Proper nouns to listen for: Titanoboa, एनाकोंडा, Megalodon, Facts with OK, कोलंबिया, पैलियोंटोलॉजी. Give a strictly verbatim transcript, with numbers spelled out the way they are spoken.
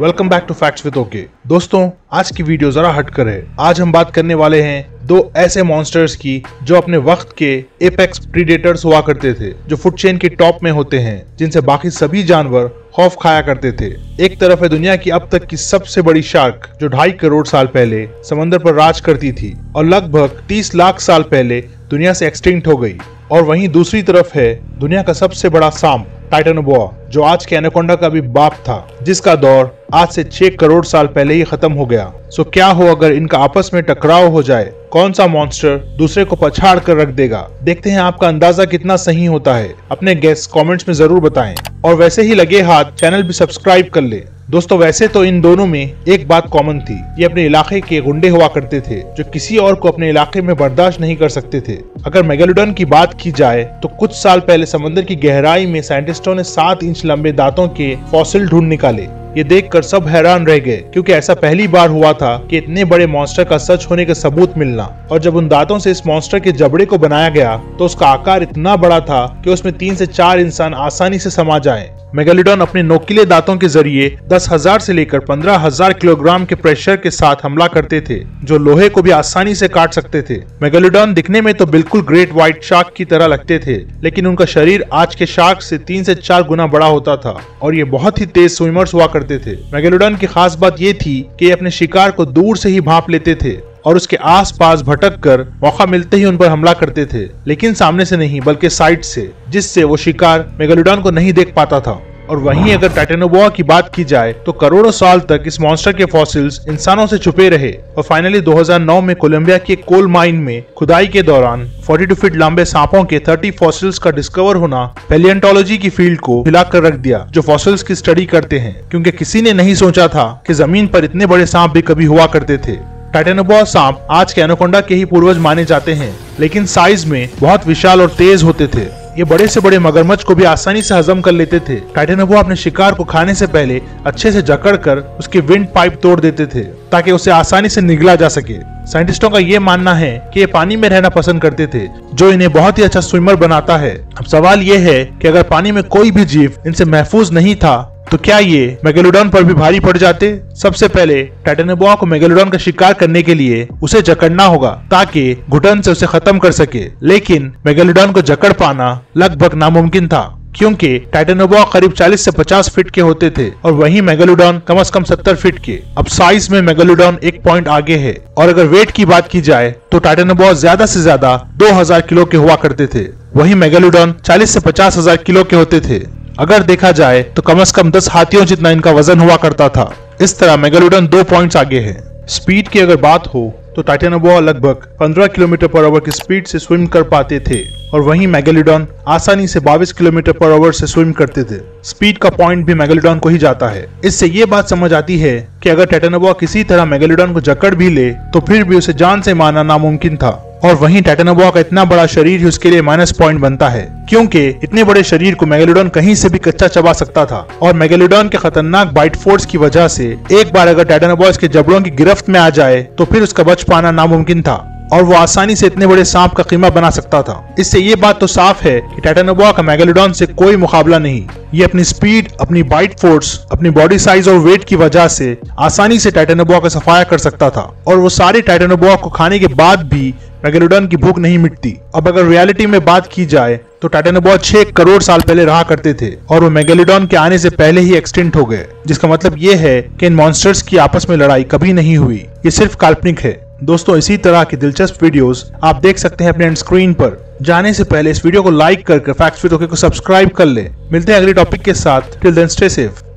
Welcome back to facts with okay. दोस्तों आज की वीडियो जरा हटकर है। आज हम बात करने वाले हैं दो ऐसे मॉन्स्टर्स की जो अपने वक्त के एपेक्स प्रीडेटर्स हुआ करते थे, जो फूड चेन के टॉप में होते हैं, जिनसे बाकी सभी जानवर खौफ खाया करते थे। एक तरफ है दुनिया की अब तक की सबसे बड़ी शार्क जो ढाई करोड़ साल पहले समंदर पर राज करती थी और लगभग तीस लाख साल पहले दुनिया से एक्सटिंक्ट हो गई, और वहीं दूसरी तरफ है दुनिया का सबसे बड़ा सांप टाइटेनोबोआ, जो आज के एनाकोंडा का भी बाप था, जिसका दौर आज से छह करोड़ साल पहले ही खत्म हो गया। सो क्या हो अगर इनका आपस में टकराव हो जाए? कौन सा मॉन्स्टर दूसरे को पछाड़ कर रख देगा? देखते हैं आपका अंदाजा कितना सही होता है। अपने गेस कमेंट्स में जरूर बताएं और वैसे ही लगे हाथ चैनल भी सब्सक्राइब कर ले। दोस्तों वैसे तो इन दोनों में एक बात कॉमन थी, ये अपने इलाके के गुंडे हुआ करते थे जो किसी और को अपने इलाके में बर्दाश्त नहीं कर सकते थे। अगर मेगालोडन की बात की जाए तो कुछ साल पहले समंदर की गहराई में साइंटिस्टों ने सात इंच लंबे दांतों के फॉसिल ढूंढ निकाले। ये देखकर सब हैरान रह गए क्योंकि ऐसा पहली बार हुआ था कि इतने बड़े मॉन्स्टर का सच होने का सबूत मिलना। और जब उन दांतों से इस मॉन्स्टर के जबड़े को बनाया गया तो उसका आकार इतना बड़ा था कि उसमें तीन से चार इंसान आसानी से समा जाएं। मेगालोडन अपने नोकीले दांतों के जरिए दस हजार से लेकर पंद्रह हजार किलोग्राम के प्रेशर के साथ हमला करते थे, जो लोहे को भी आसानी से काट सकते थे। मेगालोडन दिखने में तो बिल्कुल ग्रेट व्हाइट शार्क की तरह लगते थे, लेकिन उनका शरीर आज के शार्क से तीन से चार गुना बड़ा होता था और ये बहुत ही तेज स्विमर्स हुआ करते थे। मेगालोडन की खास बात ये थी कि ये अपने शिकार को दूर से ही भांप लेते थे और उसके आसपास भटककर मौका मिलते ही उन पर हमला करते थे, लेकिन सामने से नहीं बल्कि साइड से, जिससे वो शिकार मेगालोडन को नहीं देख पाता था। और वहीं अगर टाइटेनोबोआ की बात की जाए तो करोड़ों साल तक इस मॉन्स्टर के फॉसिल्स इंसानों से छुपे रहे और फाइनली दो हजार नौ में कोलंबिया के कोल माइन में खुदाई के दौरान बयालीस फीट लंबे सांपों के तीस फॉसिल्स का डिस्कवर होना पैलियोंटोलॉजी की फील्ड को हिला कर रख दिया, जो फॉसिल्स की स्टडी करते हैं, क्योंकि किसी ने नहीं सोचा था कि जमीन पर इतने बड़े सांप भी कभी हुआ करते थे। टाइटेनोबोआ सांप आज के एनाकोंडा के ही पूर्वज माने जाते हैं, लेकिन साइज में बहुत विशाल और तेज होते थे। ये बड़े से बड़े मगरमच्छ को भी आसानी से हजम कर लेते थे। टाइटेनोबोआ अपने शिकार को खाने से पहले अच्छे से जकड़कर उसकी विंड पाइप तोड़ देते थे ताकि उसे आसानी से निगला जा सके। साइंटिस्टों का ये मानना है कि ये पानी में रहना पसंद करते थे, जो इन्हें बहुत ही अच्छा स्विमर बनाता है। अब सवाल ये है कि अगर पानी में कोई भी जीव इनसे महफूज नहीं था तो क्या ये मेगालोडन पर भी भारी पड़ जाते? सबसे पहले टाइटेनोबोआ को मेगालोडन का शिकार करने के लिए उसे जकड़ना होगा ताकि घुटन से उसे खत्म कर सके, लेकिन मेगालोडन को जकड़ पाना लगभग नामुमकिन था क्योंकि टाइटेनोबोआ करीब चालीस से पचास फीट के होते थे और वहीं मेगालोडन कम से कम सत्तर फीट के। अब साइज में मेगालोडन एक पॉइंट आगे है। और अगर वेट की बात की जाए तो टाइटेनोबोआ ज्यादा से ज्यादा दो हजार किलो के हुआ करते थे, वहीं मेगालोडन चालीस से पचास हजार किलो के होते थे। अगर देखा जाए तो कम से कम दस हाथियों जितना इनका वजन हुआ करता था। इस तरह मेगालोडन दो पॉइंट्स आगे है। स्पीड की अगर बात हो तो टाइटेनोबोआ लगभग पंद्रह किलोमीटर पर आवर की स्पीड से स्विम कर पाते थे और वहीं मेगालोडन आसानी से बाईस किलोमीटर पर आवर से स्विम करते थे। स्पीड का पॉइंट भी मेगालोडन को ही जाता है। इससे ये बात समझ आती है कि अगर टाइटेनोबोआ किसी तरह मेगालोडन को जकड़ भी ले तो फिर भी उसे जान से मारना नामुमकिन था। और वहीं टाइटेनोबोआ का इतना बड़ा शरीर ही उसके लिए माइनस पॉइंट बनता है, क्योंकि इतने बड़े शरीर को मेगालोडन कहीं से भी कच्चा चबा सकता था। और मेगालोडन के खतरनाक बाइट फोर्स की वजह से एक बार अगर टाइटेनोबोआ इसके जबड़ों की गिरफ्त में आ जाए तो फिर उसका बच पाना नामुमकिन था और वो आसानी से इतने बड़े सांप का कीमा बना सकता था। इससे ये बात तो साफ है कि टाइटेनोबोआ का मेगालोडन से कोई मुकाबला नहीं। ये अपनी स्पीड, अपनी बाइट फोर्स, अपनी बॉडी साइज और वेट की वजह से आसानी से टाइटेनोबोआ का सफाया कर सकता था और वो सारे टाइटेनोबोआ को खाने के बाद भी मेगालोडन की भूख नहीं मिटती। अब अगर रियलिटी में बात की जाए तो टाइटेनोबोआ छह करोड़ साल पहले रहा करते थे और वो मेगालोडन के आने से पहले ही एक्सटिंक्ट हो गए, जिसका मतलब ये है कि इन मॉन्स्टर्स की आपस में लड़ाई कभी नहीं हुई, ये सिर्फ काल्पनिक है। दोस्तों इसी तरह की दिलचस्प वीडियोस आप देख सकते हैं अपने एंड स्क्रीन पर। जाने से पहले इस वीडियो को लाइक करके फैक्ट्स विद ओके को सब्सक्राइब कर ले। मिलते हैं अगले टॉपिक के साथ। Till then stay safe.